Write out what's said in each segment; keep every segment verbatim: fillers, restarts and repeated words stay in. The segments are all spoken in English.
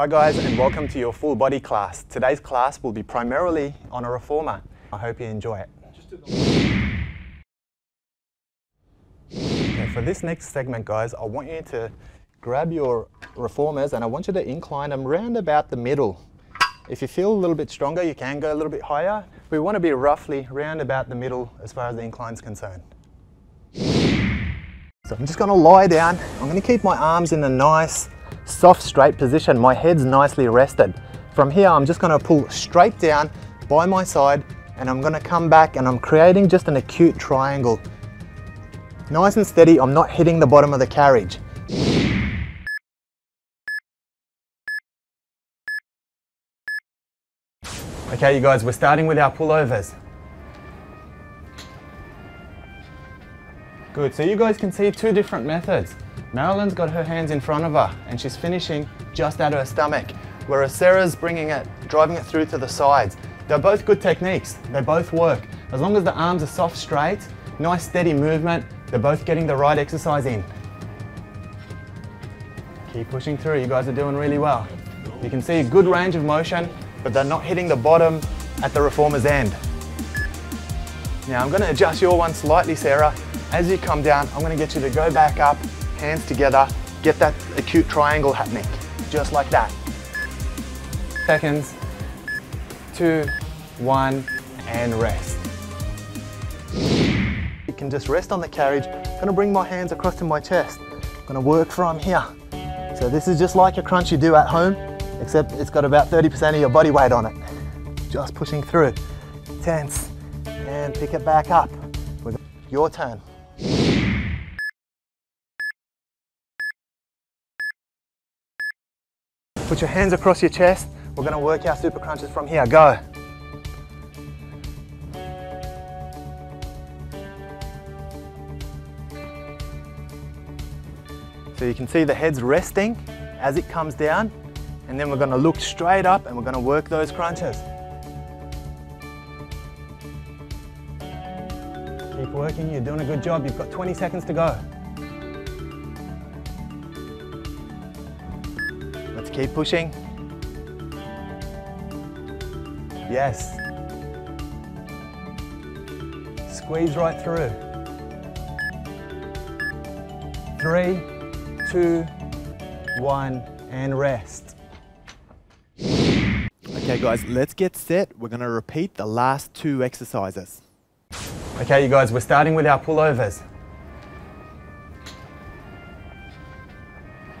Hi guys, and welcome to your full body class. Today's class will be primarily on a reformer. I hope you enjoy it. Okay, for this next segment guys, I want you to grab your reformers and I want you to incline them round about the middle. If you feel a little bit stronger, you can go a little bit higher. We want to be roughly round about the middle as far as the incline is concerned. So I'm just going to lie down. I'm going to keep my arms in a nice, soft, straight position. My head's nicely rested. From here, I'm just going to pull straight down by my side and I'm going to come back and I'm creating just an acute triangle. Nice and steady, I'm not hitting the bottom of the carriage. Okay you guys, we're starting with our pullovers. Good, so you guys can see two different methods. Marilyn's got her hands in front of her and she's finishing just at her stomach, whereas Sarah's bringing it, driving it through to the sides. They're both good techniques, they both work. As long as the arms are soft, straight, nice steady movement, they're both getting the right exercise in. Keep pushing through, you guys are doing really well. You can see a good range of motion, but they're not hitting the bottom at the reformer's end. Now I'm going to adjust your one slightly, Sarah. As you come down, I'm going to get you to go back up, hands together, get that acute triangle happening, just like that. Seconds, two, one, and rest. You can just rest on the carriage. I'm going to bring my hands across to my chest. I'm going to work from here. So this is just like a crunch you do at home, except it's got about thirty percent of your body weight on it. Just pushing through, tense, and pick it back up. Your turn. Put your hands across your chest. We're gonna work our super crunches from here, go. So you can see the head's resting as it comes down. And then we're going to look straight up and we're going to work those crunches. Keep working, you're doing a good job. You've got twenty seconds to go. Let's keep pushing. Yes. Squeeze right through. Three, two, one, and rest. Okay guys, let's get set. We're going to repeat the last two exercises. Okay you guys, we're starting with our pullovers.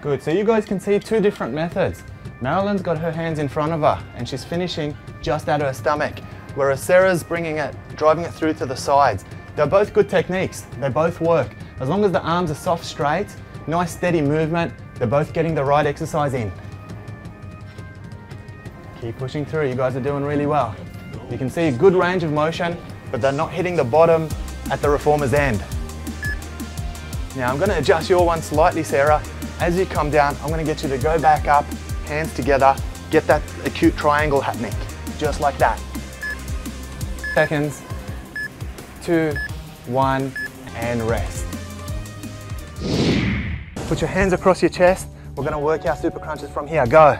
Good, so you guys can see two different methods. Marilyn's got her hands in front of her and she's finishing just at her stomach, whereas Sarah's bringing it, driving it through to the sides. They're both good techniques, they both work. As long as the arms are soft, straight, nice steady movement, they're both getting the right exercise in. Keep pushing through, you guys are doing really well. You can see a good range of motion, but they're not hitting the bottom at the reformer's end. Now I'm going to adjust your one slightly, Sarah. As you come down, I'm going to get you to go back up, hands together, get that acute triangle happening, just like that. Seconds, two, one, and rest. Put your hands across your chest. We're going to work our super crunches from here, go.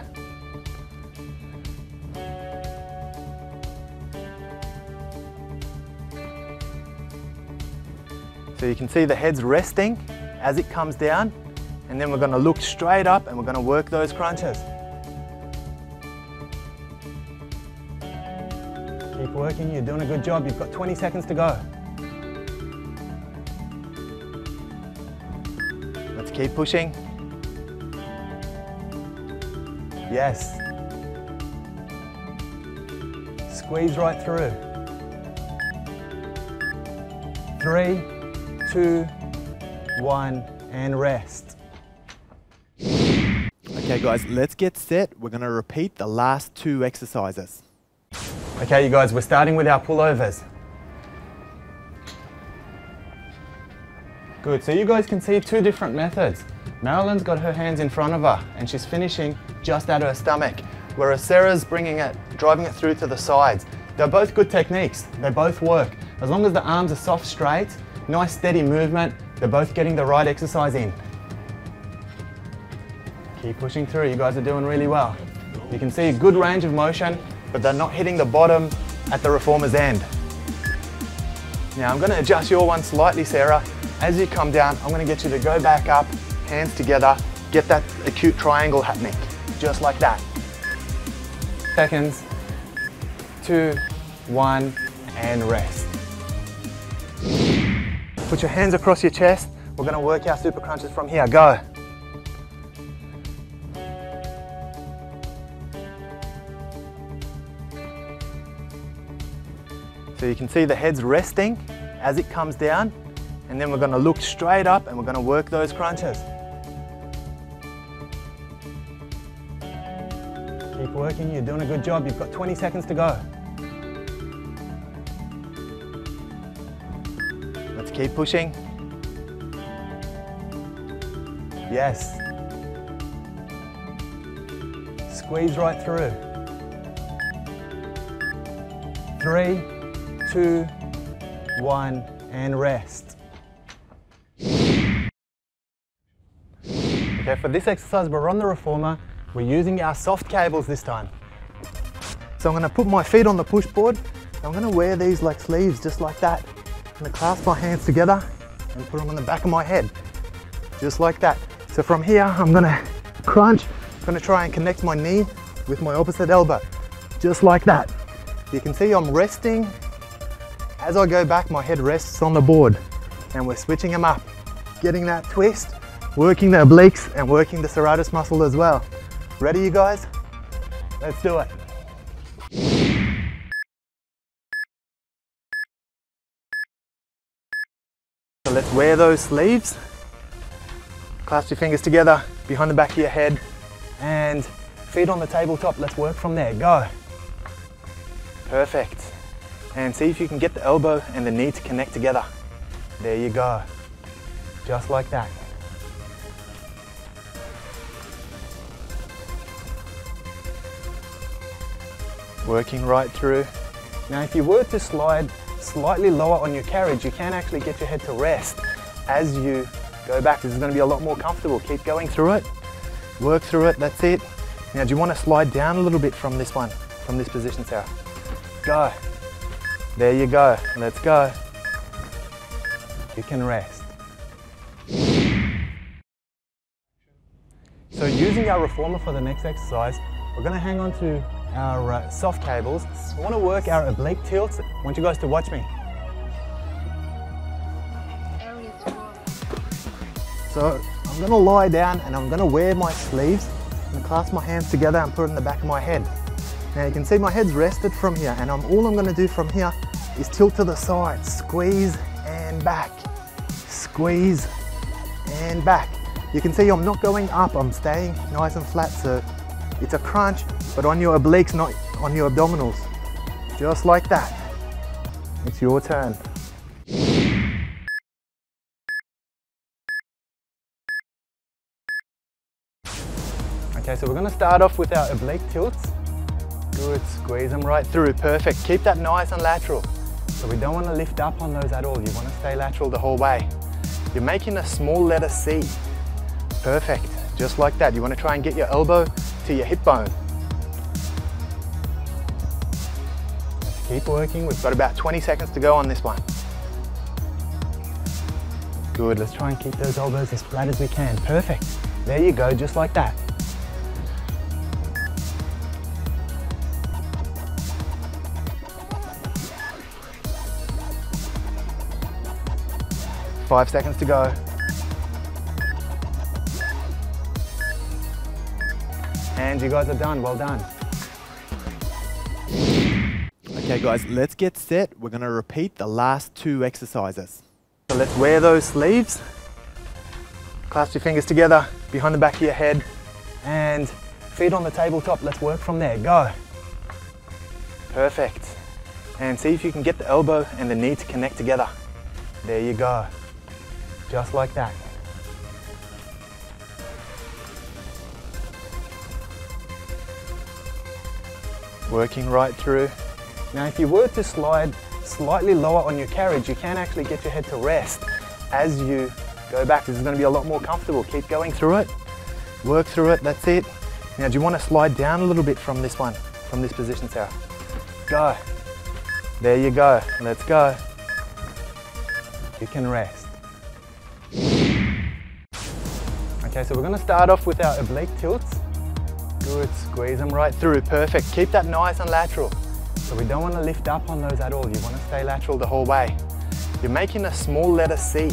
So you can see the head's resting as it comes down, and then we're going to look straight up and we're going to work those crunches. Keep working, you're doing a good job. You've got twenty seconds to go. Let's keep pushing. Yes. Squeeze right through. Three, two, one, and rest. Okay guys, let's get set. We're going to repeat the last two exercises. Okay you guys, we're starting with our pullovers. Good, so you guys can see two different methods. Marilyn's got her hands in front of her and she's finishing just at her stomach, whereas Sarah's bringing it, driving it through to the sides. They're both good techniques, they both work. As long as the arms are soft, straight, nice steady movement, they're both getting the right exercise in. Keep pushing through, you guys are doing really well. You can see good range of motion, but they're not hitting the bottom at the reformer's end. Now I'm going to adjust your one slightly, Sarah. As you come down, I'm going to get you to go back up, hands together, get that acute triangle happening, just like that. Seconds, two, one, and rest. Put your hands across your chest. We're going to work our super crunches from here. Go. So you can see the head's resting as it comes down, and then we're going to look straight up and we're going to work those crunches. Keep working, you're doing a good job. You've got twenty seconds to go. Let's keep pushing. Yes. Squeeze right through. Three, two, one, and rest. Okay, for this exercise, we're on the reformer. We're using our soft cables this time. So I'm gonna put my feet on the push board. I'm gonna wear these like sleeves, just like that. I'm gonna clasp my hands together and put them on the back of my head, just like that. So from here, I'm gonna crunch. I'm gonna try and connect my knee with my opposite elbow, just like that. You can see I'm resting. As I go back, my head rests on the board, and we're switching them up, getting that twist, working the obliques and working the serratus muscle as well. Ready, you guys? Let's do it. So let's wear those sleeves. Clasp your fingers together behind the back of your head and feet on the tabletop. Let's work from there. Go. Perfect. And see if you can get the elbow and the knee to connect together. There you go. Just like that. Working right through. Now if you were to slide slightly lower on your carriage, you can actually get your head to rest as you go back. This is going to be a lot more comfortable. Keep going through it. Work through it. That's it. Now do you want to slide down a little bit from this one, from this position, Sarah? Go. There you go, let's go. You can rest. So using our reformer for the next exercise, we're gonna hang on to our uh, soft cables. We wanna work our oblique tilts. I want you guys to watch me. So I'm gonna lie down and I'm gonna wear my sleeves and clasp my hands together and put it in the back of my head. Now you can see my head's rested from here, and I'm, all I'm going to do from here is tilt to the side, squeeze and back, squeeze and back. You can see I'm not going up, I'm staying nice and flat, so it's a crunch, but on your obliques, not on your abdominals. Just like that. It's your turn. Okay, so we're going to start off with our oblique tilts. Good, squeeze them right through, perfect. Keep that nice and lateral. So we don't want to lift up on those at all. You want to stay lateral the whole way. You're making a small letter C. Perfect, just like that. You want to try and get your elbow to your hip bone. Let's keep working. We've got about twenty seconds to go on this one. Good, let's try and keep those elbows as flat as we can. Perfect, there you go, just like that. Five seconds to go. And you guys are done, well done. Okay guys, let's get set. We're gonna repeat the last two exercises. So let's wear those sleeves. Clasp your fingers together behind the back of your head and feet on the tabletop. Let's work from there, go. Perfect. And see if you can get the elbow and the knee to connect together. There you go. Just like that. Working right through. Now if you were to slide slightly lower on your carriage, you can actually get your head to rest as you go back. This is going to be a lot more comfortable. Keep going through it. Work through it, that's it. Now, do you want to slide down a little bit from this one, from this position, Sarah? Go. There you go. Let's go. You can rest. Okay, so we're going to start off with our oblique tilts. Good, squeeze them right through, perfect. Keep that nice and lateral. So we don't want to lift up on those at all. You want to stay lateral the whole way. You're making a small letter C.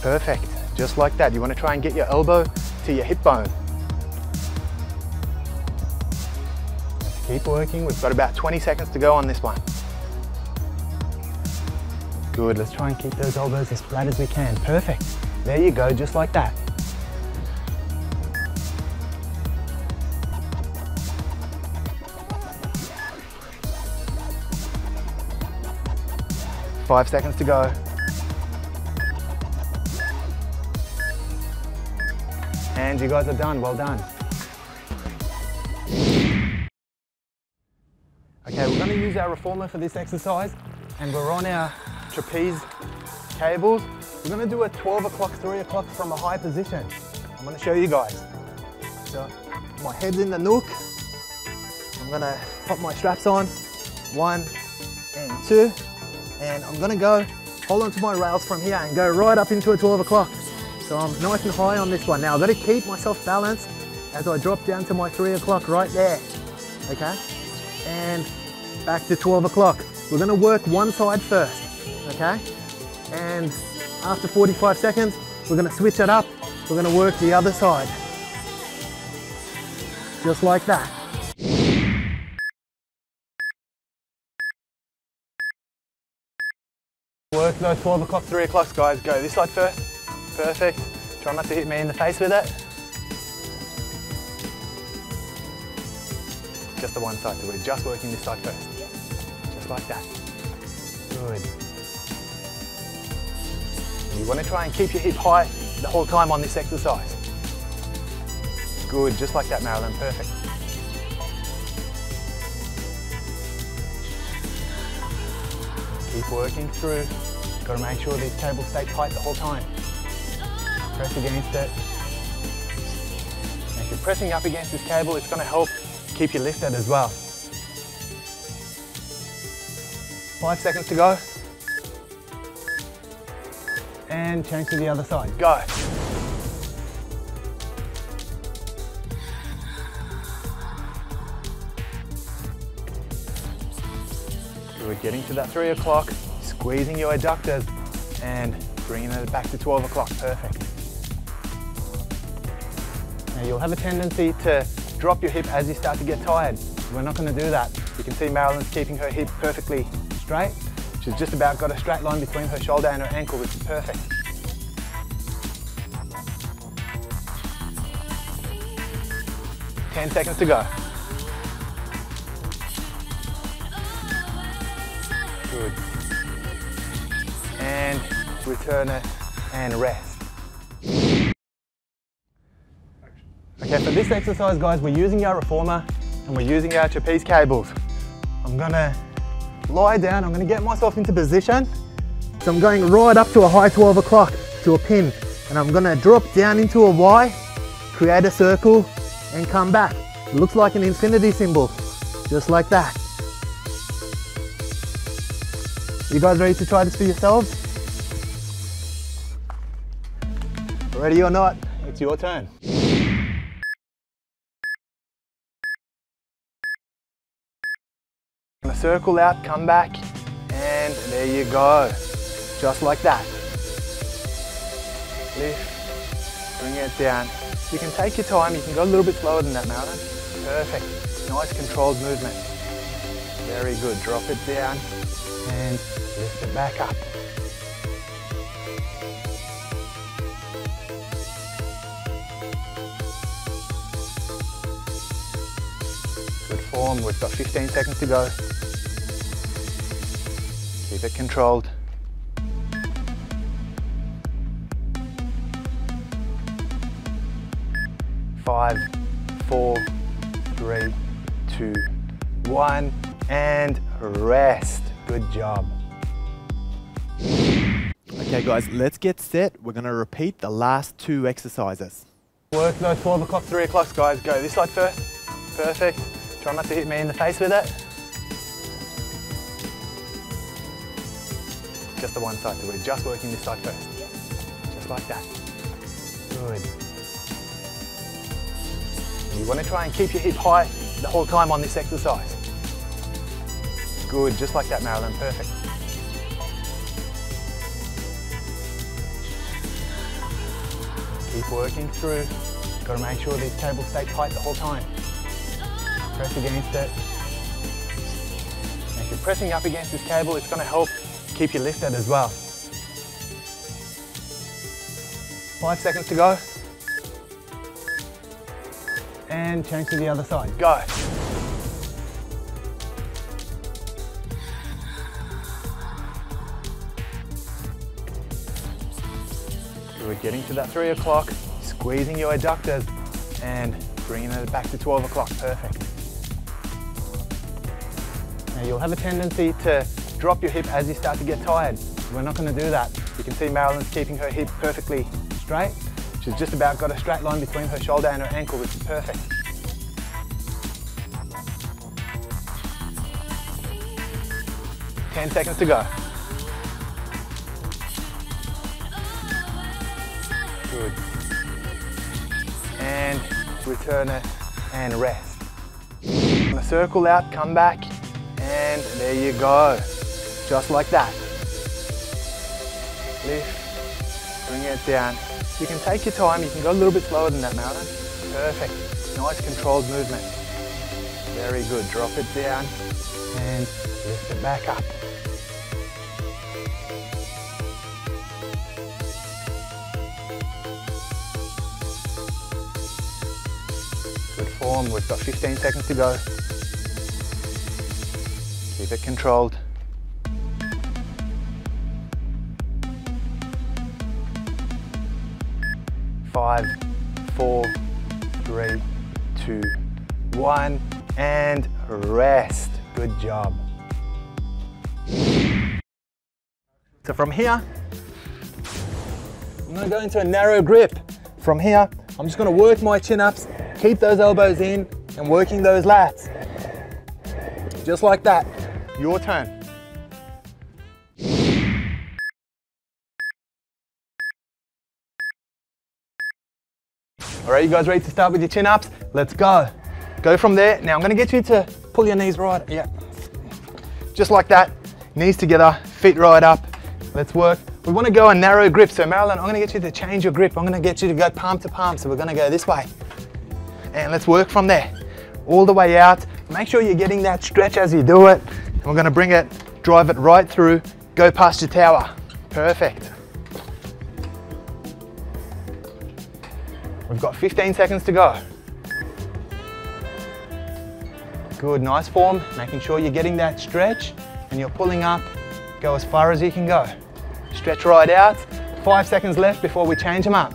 Perfect, just like that. You want to try and get your elbow to your hip bone. Let's keep working. We've got about twenty seconds to go on this one. Good, let's try and keep those elbows as flat as we can. Perfect, there you go, just like that. Five seconds to go. And you guys are done, well done. Okay, we're gonna use our reformer for this exercise and we're on our trapeze cables. We're gonna do a twelve o'clock, three o'clock from a high position. I'm gonna show you guys. So my head's in the nook. I'm gonna pop my straps on. One and two. And I'm gonna go, hold on to my rails from here and go right up into a twelve o'clock. So I'm nice and high on this one. Now I've gotta keep myself balanced as I drop down to my three o'clock right there, okay? And back to twelve o'clock. We're gonna work one side first, okay? And after forty-five seconds, we're gonna switch it up. We're gonna work the other side. Just like that. Work those twelve o'clock, three o'clocks, guys. Go this side first. Perfect. Try not to hit me in the face with it. Just the one side, so we're just working this side first. Just like that. Good. You want to try and keep your hip high the whole time on this exercise. Good, just like that, Marilyn. Perfect. Keep working through. Got to make sure these cables stay tight the whole time. Press against it. And if you're pressing up against this cable, it's going to help keep you lifted as well. Five seconds to go. And change to the other side. Go. We're getting to that three o'clock, squeezing your adductors and bringing it back to twelve o'clock, perfect. Now you'll have a tendency to drop your hip as you start to get tired. We're not gonna do that. You can see Marilyn's keeping her hip perfectly straight. She's just about got a straight line between her shoulder and her ankle, which is perfect. ten seconds to go. Good. And return it and rest. Okay, for this exercise, guys, we're using our reformer and we're using our trapeze cables. I'm gonna lie down, I'm gonna get myself into position. So I'm going right up to a high twelve o'clock to a pin and I'm gonna drop down into a Y, create a circle and come back. It looks like an infinity symbol, just like that. You guys ready to try this for yourselves? Ready or not, it's your turn. I'm gonna circle out, come back, and there you go. Just like that. Lift, bring it down. You can take your time, you can go a little bit slower than that, Marilyn. Perfect, nice controlled movement. Very good, drop it down and lift it back up. Good form, we've got fifteen seconds to go. Keep it controlled. Five, four, three, two, one. And rest. Good job. Okay guys, let's get set. We're going to repeat the last two exercises. Work though, twelve o'clock, three o'clock, guys. Go this side first. Perfect. Try not to hit me in the face with it. Just the one side, so we're just working this side first. Just like that. Good. You want to try and keep your hip high the whole time on this exercise. Good, just like that, Marilyn. Perfect. Keep working through. Got to make sure these tables stay tight the whole time. Press against it. And if you're pressing up against this table, it's going to help keep your lift at as well. Five seconds to go. And change to the other side. Go. We're getting to that three o'clock, squeezing your adductors and bringing it back to twelve o'clock, perfect. Now you'll have a tendency to drop your hip as you start to get tired. We're not going to do that. You can see Marilyn's keeping her hip perfectly straight. She's just about got a straight line between her shoulder and her ankle, which is perfect. ten seconds to go. Good. And return it and rest. I'm gonna circle out, come back, and there you go. Just like that. Lift, bring it down. You can take your time, you can go a little bit slower than that, Marilyn. Perfect, nice controlled movement. Very good, drop it down and lift it back up. We've got fifteen seconds to go. Keep it controlled. Five, four, three, two, one, and rest. Good job. So from here, I'm gonna go into a narrow grip. From here, I'm just gonna work my chin-ups. Keep those elbows in and working those lats. Just like that. Your turn. All right, you guys ready to start with your chin-ups? Let's go. Go from there. Now I'm gonna get you to pull your knees right, yeah. Just like that. Knees together, feet right up. Let's work. We wanna go a narrow grip. So Marilyn, I'm gonna get you to change your grip. I'm gonna get you to go palm to palm. So we're gonna go this way. And let's work from there, all the way out. Make sure you're getting that stretch as you do it. And we're gonna bring it, drive it right through, go past your tower. Perfect. We've got fifteen seconds to go. Good, nice form, making sure you're getting that stretch and you're pulling up, go as far as you can go. Stretch right out, five seconds left before we change them up.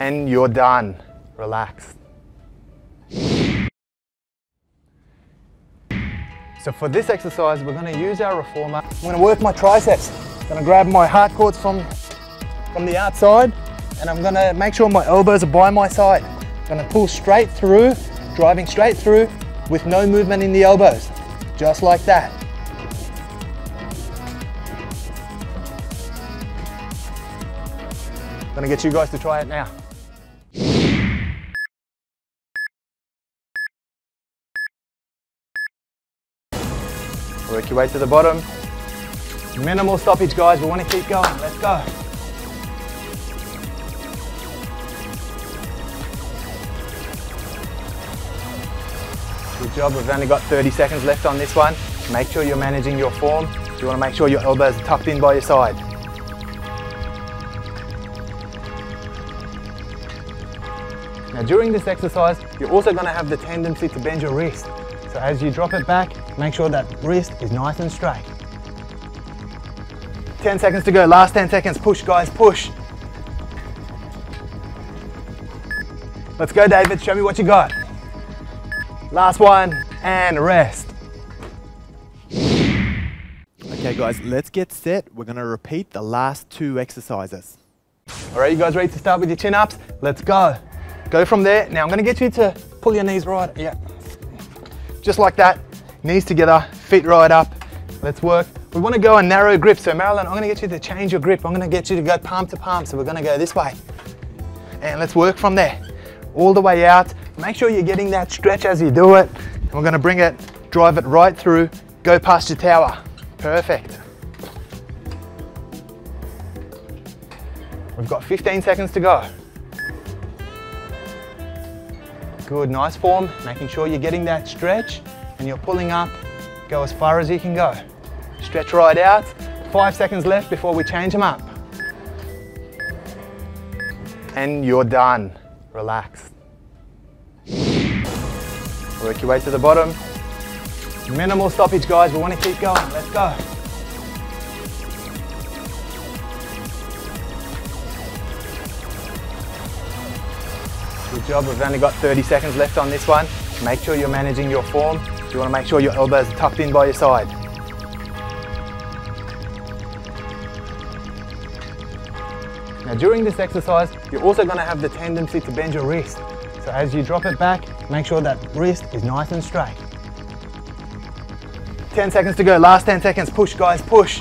And you're done. Relax. So for this exercise, we're going to use our reformer. I'm going to work my triceps. I'm going to grab my hard cords from, from the outside, and I'm going to make sure my elbows are by my side. I'm going to pull straight through, driving straight through with no movement in the elbows. Just like that. I'm going to get you guys to try it now. Work your way to the bottom. Minimal stoppage, guys. We want to keep going. Let's go. Good job. We've only got thirty seconds left on this one. Make sure you're managing your form. You want to make sure your elbows are tucked in by your side. Now, during this exercise, you're also going to have the tendency to bend your wrist. So as you drop it back, make sure that wrist is nice and straight. ten seconds to go, last ten seconds. Push, guys, push. Let's go, David, show me what you got. Last one, and rest. Okay, guys, let's get set. We're gonna repeat the last two exercises. All right, you guys ready to start with your chin-ups? Let's go. Go from there. Now I'm gonna get you to pull your knees right, yeah. Just like that, knees together, feet right up. Let's work. We wanna go a narrow grip. So Marilyn, I'm gonna get you to change your grip. I'm gonna get you to go palm to palm. So we're gonna go this way. And let's work from there, all the way out. Make sure you're getting that stretch as you do it. And we're gonna bring it, drive it right through, go past your tower. Perfect. We've got fifteen seconds to go. Good, nice form, making sure you're getting that stretch and you're pulling up, go as far as you can go. Stretch right out, five seconds left before we change them up. And you're done, relax. Work your way to the bottom. Minimal stoppage, guys, we want to keep going, let's go. Good job, we've only got thirty seconds left on this one. Make sure you're managing your form. You want to make sure your elbows are tucked in by your side. Now during this exercise, you're also going to have the tendency to bend your wrist. So as you drop it back, make sure that wrist is nice and straight. ten seconds to go, last ten seconds. Push guys, push.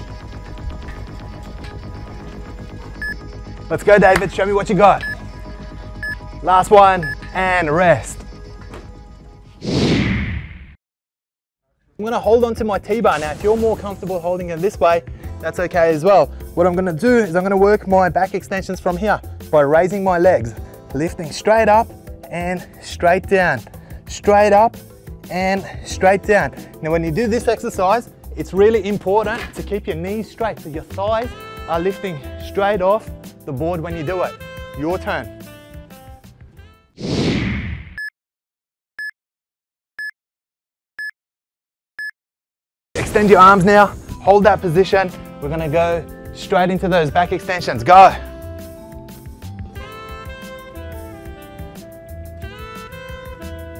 Let's go David, show me what you got. Last one, and rest. I'm gonna hold on to my T-bar. Now, if you're more comfortable holding it this way, that's okay as well. What I'm gonna do is I'm gonna work my back extensions from here by raising my legs, lifting straight up and straight down, straight up and straight down. Now, when you do this exercise, it's really important to keep your knees straight, so your thighs are lifting straight off the board when you do it. Your turn. Extend your arms now, hold that position. We're gonna go straight into those back extensions, go.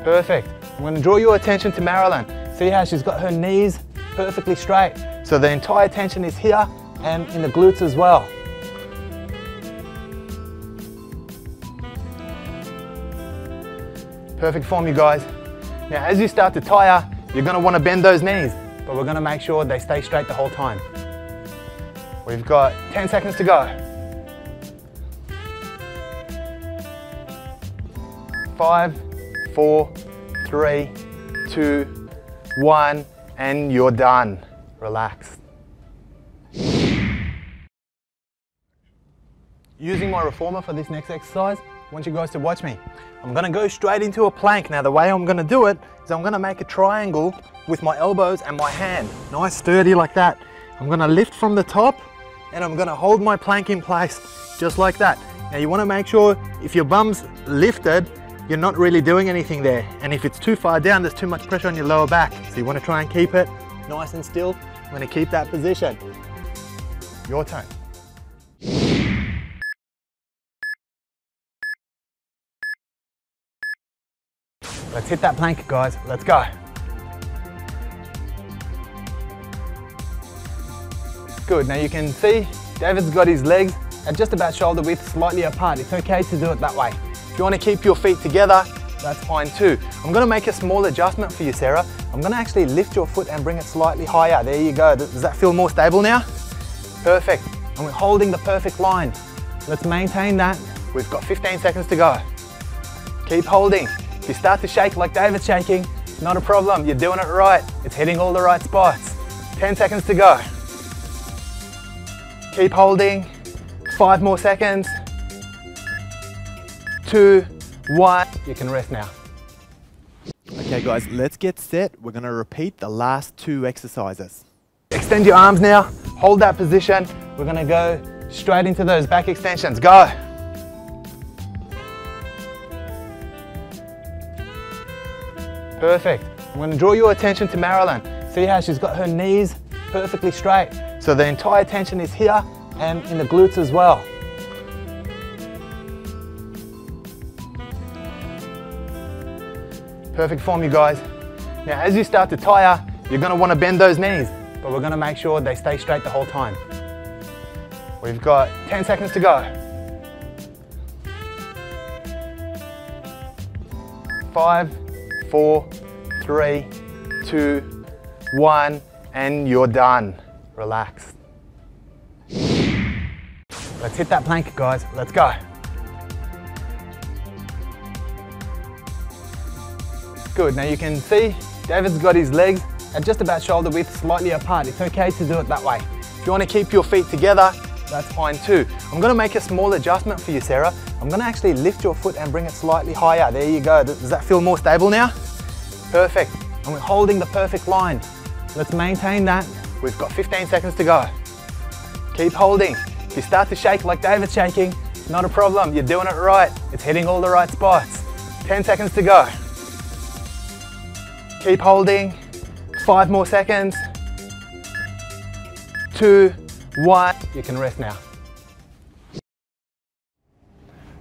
Perfect, I'm gonna draw your attention to Marilyn. See how she's got her knees perfectly straight. So the entire tension is here and in the glutes as well. Perfect form you guys. Now as you start to tire, you're gonna wanna bend those knees. But we're gonna make sure they stay straight the whole time. We've got ten seconds to go. Five, four, three, two, one, and you're done. Relax. Using my reformer for this next exercise, I want you guys to watch me. I'm gonna go straight into a plank. Now the way I'm gonna do it is I'm gonna make a triangle with my elbows and my hand. Nice sturdy like that. I'm gonna lift from the top and I'm gonna hold my plank in place just like that. Now you wanna make sure if your bum's lifted, you're not really doing anything there. And if it's too far down, there's too much pressure on your lower back. So you wanna try and keep it nice and still. I'm gonna keep that position. Your turn. Let's hit that plank, guys. Let's go. Good. Now you can see David's got his legs at just about shoulder width, slightly apart. It's okay to do it that way. If you want to keep your feet together, that's fine too. I'm going to make a small adjustment for you, Sarah. I'm going to actually lift your foot and bring it slightly higher. There you go. Does that feel more stable now? Perfect. And we're holding the perfect line. Let's maintain that. We've got fifteen seconds to go. Keep holding. If you start to shake like David's shaking, not a problem, you're doing it right. It's hitting all the right spots. ten seconds to go. Keep holding, five more seconds. Two, one, you can rest now. Okay guys, let's get set. We're gonna repeat the last two exercises. Extend your arms now, hold that position. We're gonna go straight into those back extensions, go. Perfect. I'm going to draw your attention to Marilyn. See how she's got her knees perfectly straight. So the entire tension is here and in the glutes as well. Perfect form you guys. Now as you start to tire, you're going to want to bend those knees, but we're going to make sure they stay straight the whole time. We've got ten seconds to go. five, four, three, two, one, and you're done. Relax. Let's hit that plank, guys. Let's go. Good, now you can see David's got his legs at just about shoulder width, slightly apart. It's okay to do it that way. If you want to keep your feet together, that's fine too. I'm going to make a small adjustment for you, Sarah. I'm going to actually lift your foot and bring it slightly higher. There you go. Does that feel more stable now? Perfect. And we're holding the perfect line. Let's maintain that. We've got fifteen seconds to go. Keep holding. If you start to shake like David's shaking, not a problem. You're doing it right. It's hitting all the right spots. ten seconds to go. Keep holding. Five more seconds. Two, one. You can rest now.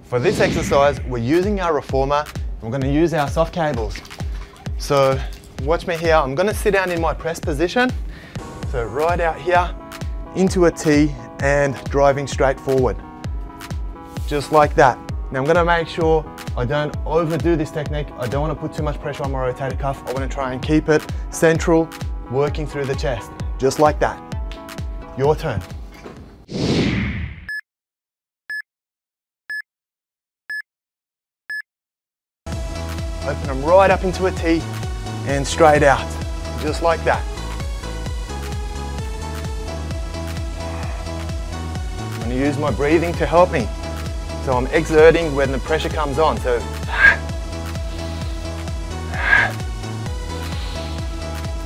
For this exercise, we're using our reformer. We're going to use our soft cables. So watch me here. I'm going to sit down in my press position. So right out here into a T and driving straight forward. Just like that. Now I'm going to make sure I don't overdo this technique. I don't want to put too much pressure on my rotator cuff. I want to try and keep it central, working through the chest. Just like that. Your turn. Open them right up into a T and straight out. Just like that. I'm going to use my breathing to help me. So I'm exerting when the pressure comes on. So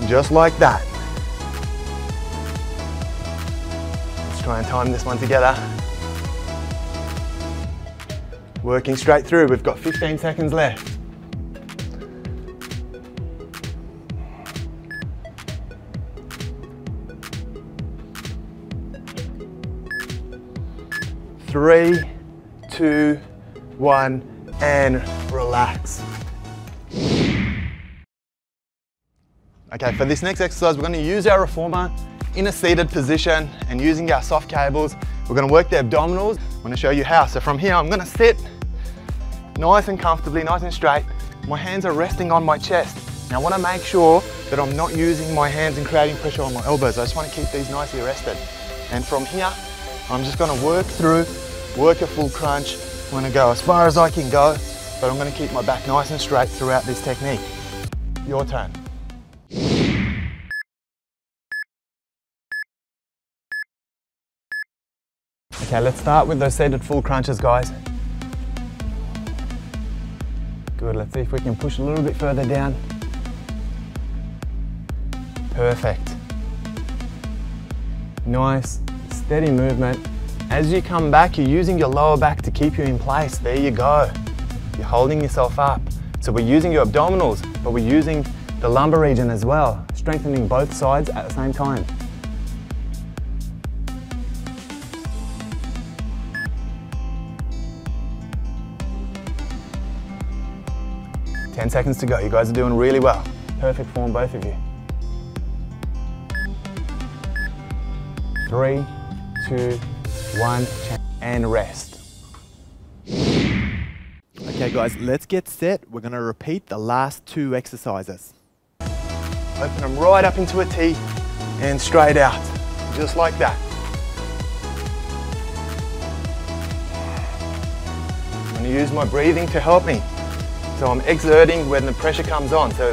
just like that. Let's try and time this one together. Working straight through. We've got fifteen seconds left. Three, two, one, and relax. Okay, for this next exercise, we're going to use our reformer in a seated position and using our soft cables. We're going to work the abdominals. I'm going to show you how. So from here, I'm going to sit nice and comfortably, nice and straight. My hands are resting on my chest. Now I want to make sure that I'm not using my hands and creating pressure on my elbows. I just want to keep these nicely rested. And from here, I'm just going to work through, work a full crunch. I'm going to go as far as I can go, but I'm going to keep my back nice and straight throughout this technique. Your turn. Okay, let's start with those seated full crunches, guys. Good, let's see if we can push a little bit further down. Perfect. Nice. Steady movement. As you come back, you're using your lower back to keep you in place. There you go. You're holding yourself up. So we're using your abdominals, but we're using the lumbar region as well, strengthening both sides at the same time. ten seconds to go. You guys are doing really well. Perfect form, both of you. Three, two, one, and rest. Okay guys, let's get set. We're gonna repeat the last two exercises. Open them right up into a T and straight out, just like that. I'm gonna use my breathing to help me. So I'm exerting when the pressure comes on. So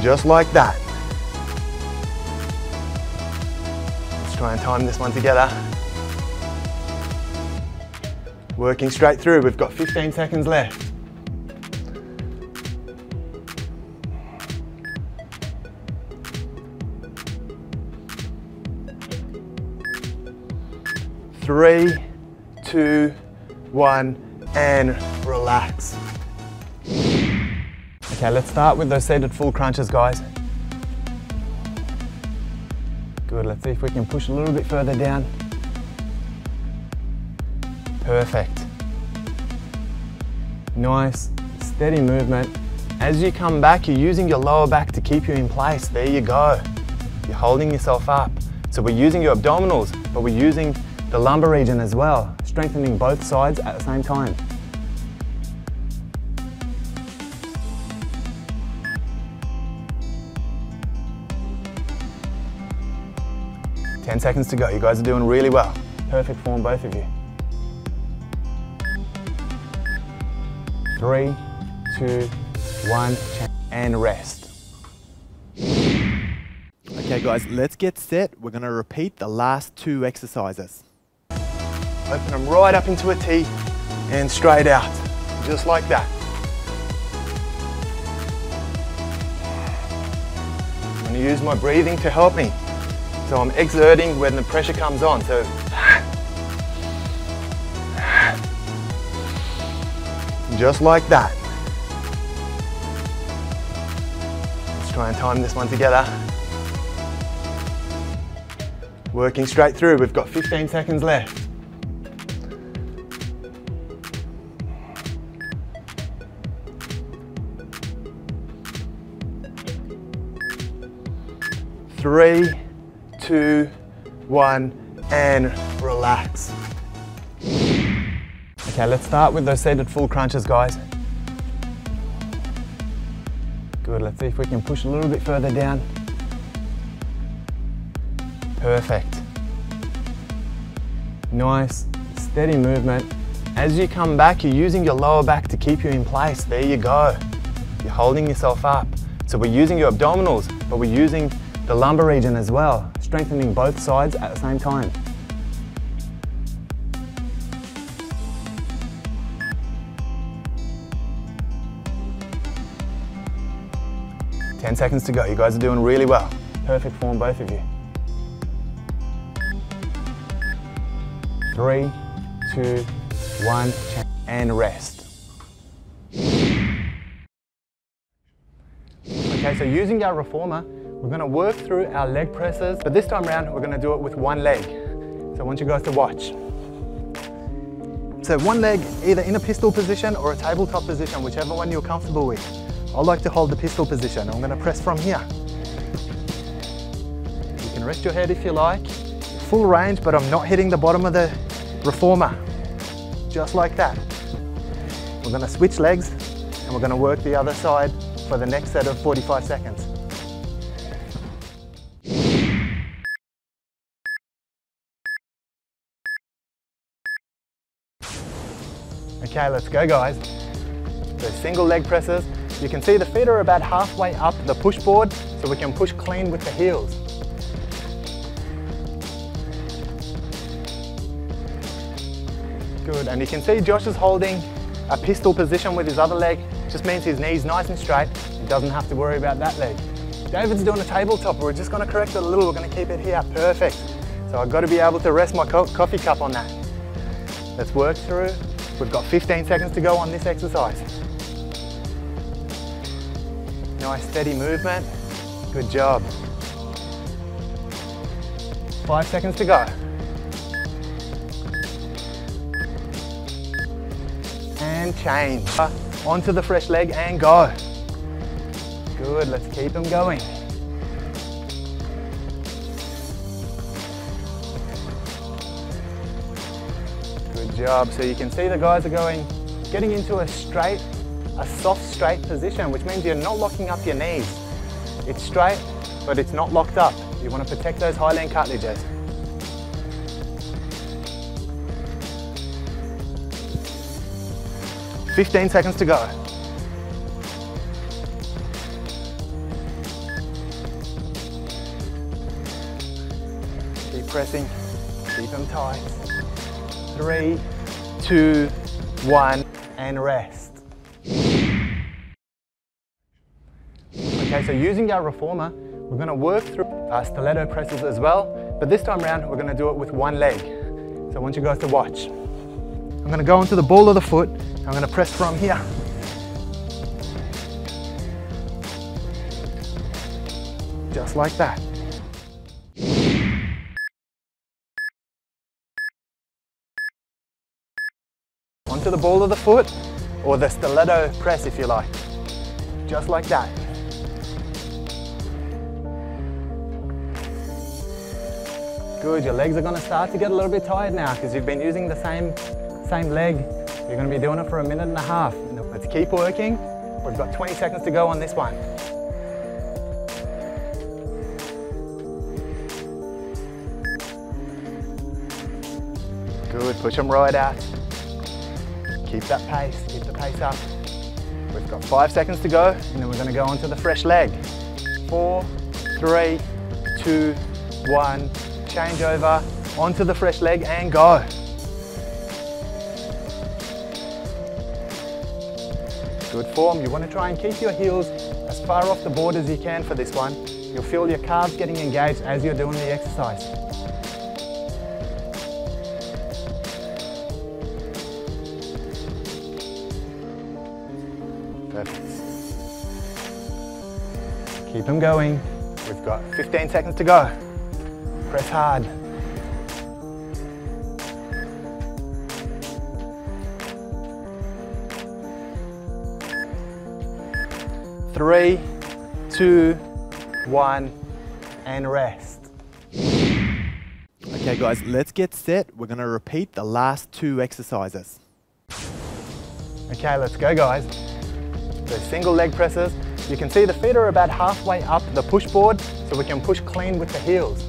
just like that. Try and time this one together. Working straight through, we've got fifteen seconds left. Three, two, one, and relax. Okay, let's start with those seated full crunches, guys. Good, let's see if we can push a little bit further down. Perfect. Nice, steady movement. As you come back, you're using your lower back to keep you in place. There you go. You're holding yourself up. So we're using your abdominals, but we're using the lumbar region as well, strengthening both sides at the same time. ten seconds to go, you guys are doing really well. Perfect form, both of you. Three, two, one, and rest. Okay guys, let's get set. We're gonna repeat the last two exercises. Open them right up into a T and straight out, just like that. I'm gonna use my breathing to help me. So I'm exerting when the pressure comes on, so. Just like that. Let's try and time this one together. Working straight through, we've got fifteen seconds left. Three, two, one, and relax. Okay, let's start with those seated full crunches, guys. Good, let's see if we can push a little bit further down. Perfect. Nice, steady movement. As you come back, you're using your lower back to keep you in place. There you go. You're holding yourself up. So we're using your abdominals, but we're using the lumbar region as well, strengthening both sides at the same time. ten seconds to go, you guys are doing really well. Perfect form, both of you. Three, two, one, and rest. Okay, so using our reformer, we're gonna work through our leg presses, but this time around, we're gonna do it with one leg. So I want you guys to watch. So one leg, either in a pistol position or a tabletop position, whichever one you're comfortable with. I like to hold the pistol position. I'm gonna press from here. You can rest your head if you like. Full range, but I'm not hitting the bottom of the reformer. Just like that. We're gonna switch legs and we're gonna work the other side for the next set of forty-five seconds. Okay, let's go guys. So single leg presses. You can see the feet are about halfway up the push board, so we can push clean with the heels. Good, and you can see Josh is holding a pistol position with his other leg. Just means his knee's nice and straight. He doesn't have to worry about that leg. David's doing a tabletop. We're just gonna correct it a little. We're gonna keep it here, perfect. So I've gotta be able to rest my co coffee cup on that. Let's work through. We've got fifteen seconds to go on this exercise. Nice steady movement, good job. Five seconds to go. And change. Onto the fresh leg and go. Good, let's keep them going. Good job, so you can see the guys are going, getting into a straight a soft straight position, which means you're not locking up your knees. It's straight, but it's not locked up. You want to protect those hindland cartilages. fifteen seconds to go. Keep pressing, keep them tight. Three, two, one, and rest. Okay, so using our reformer, we're gonna work through our stiletto presses as well, but this time around, we're gonna do it with one leg. So I want you guys to watch. I'm gonna go onto the ball of the foot, I'm gonna press from here. Just like that. Onto the ball of the foot, or the stiletto press if you like. Just like that. Good, your legs are going to start to get a little bit tired now because you've been using the same, same leg. You're going to be doing it for a minute and a half. Let's keep working. We've got twenty seconds to go on this one. Good, push them right out. Keep that pace, keep the pace up. We've got five seconds to go, and then we're going to go on to the fresh leg. Four, three, two, one. Change over, onto the fresh leg, and go. Good form. You want to try and keep your heels as far off the board as you can for this one. You'll feel your calves getting engaged as you're doing the exercise. Perfect. Keep them going. We've got fifteen seconds to go. Press hard. Three, two, one, and rest. Okay guys, let's get set. We're gonna repeat the last two exercises. Okay, let's go guys. So single leg presses. You can see the feet are about halfway up the push board, so we can push clean with the heels.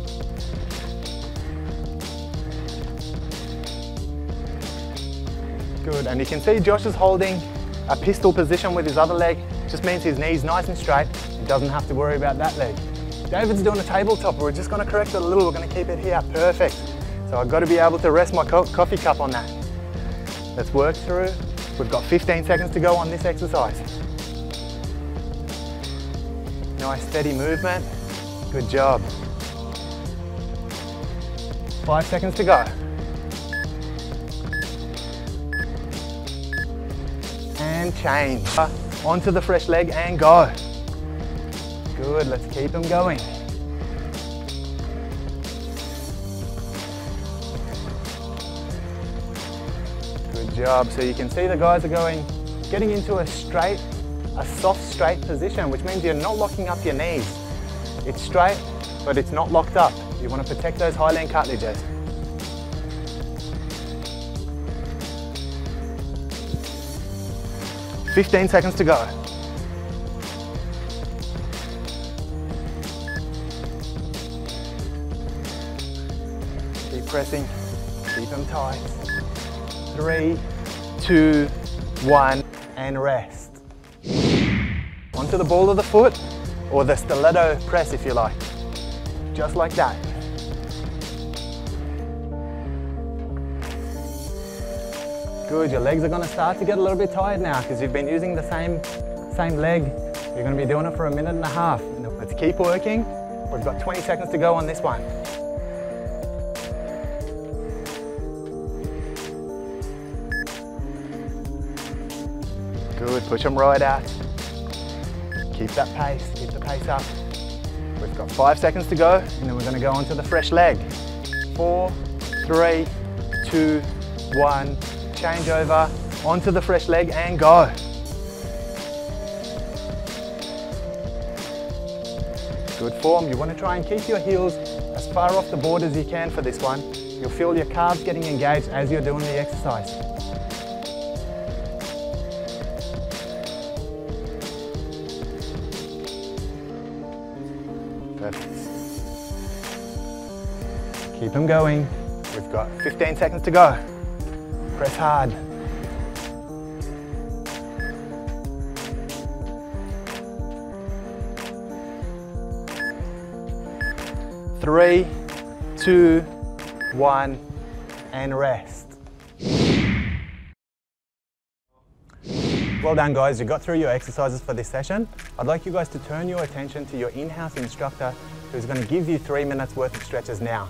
Good, and you can see Josh is holding a pistol position with his other leg. Just means his knee's nice and straight. He doesn't have to worry about that leg. David's doing a tabletop. We're just going to correct it a little. We're going to keep it here. Perfect. So I've got to be able to rest my co coffee cup on that. Let's work through. We've got fifteen seconds to go on this exercise. Nice steady movement. Good job. Five seconds to go. And change. Onto the fresh leg and go. Good, let's keep them going. Good job. So you can see the guys are going, getting into a straight, a soft straight position, which means you're not locking up your knees. It's straight, but it's not locked up. You want to protect those hindland cartilages. fifteen seconds to go. Keep pressing, keep them tight. Three, two, one, and rest. Onto the ball of the foot, or the stiletto press if you like. Just like that. Good, your legs are going to start to get a little bit tired now because you've been using the same, same leg. You're going to be doing it for a minute and a half. Let's keep working. We've got twenty seconds to go on this one. Good, push them right out. Keep that pace, keep the pace up. We've got five seconds to go, and then we're going to go on to the fresh leg. Four, three, two, one. Change over, onto the fresh leg and go. Good form. You want to try and keep your heels as far off the board as you can for this one. You'll feel your calves getting engaged as you're doing the exercise. Perfect. Keep them going. We've got fifteen seconds to go. Press hard. Three, two, one, and rest. Well done guys, you got through your exercises for this session. I'd like you guys to turn your attention to your in-house instructor who's going to give you three minutes worth of stretches now.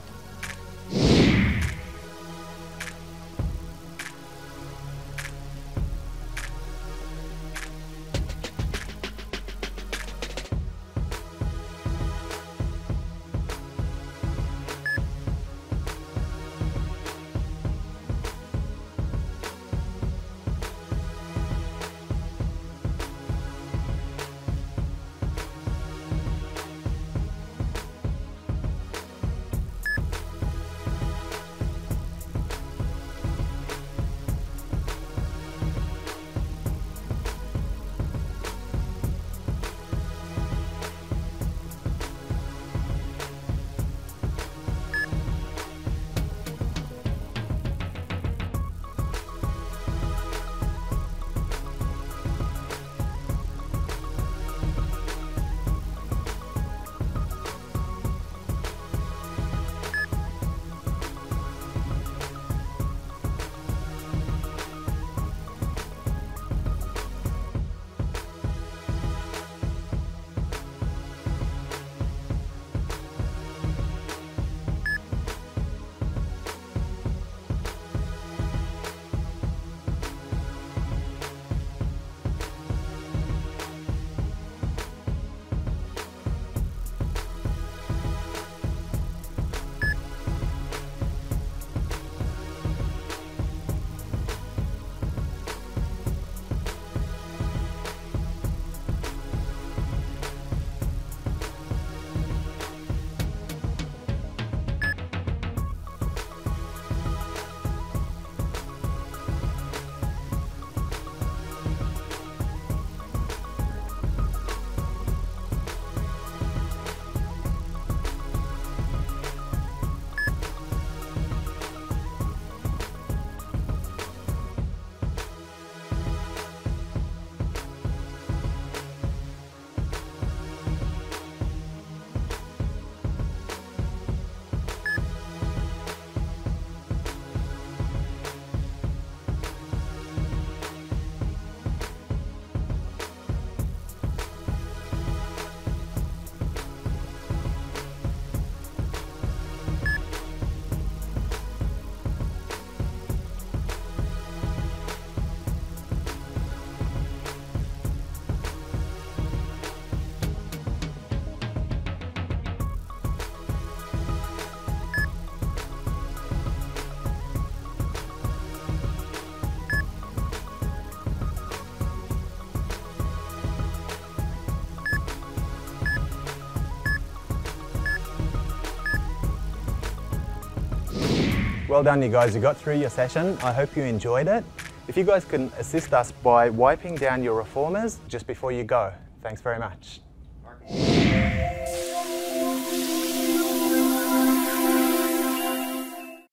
Well done, you guys. You got through your session. I hope you enjoyed it. If you guys can assist us by wiping down your reformers just before you go. Thanks very much.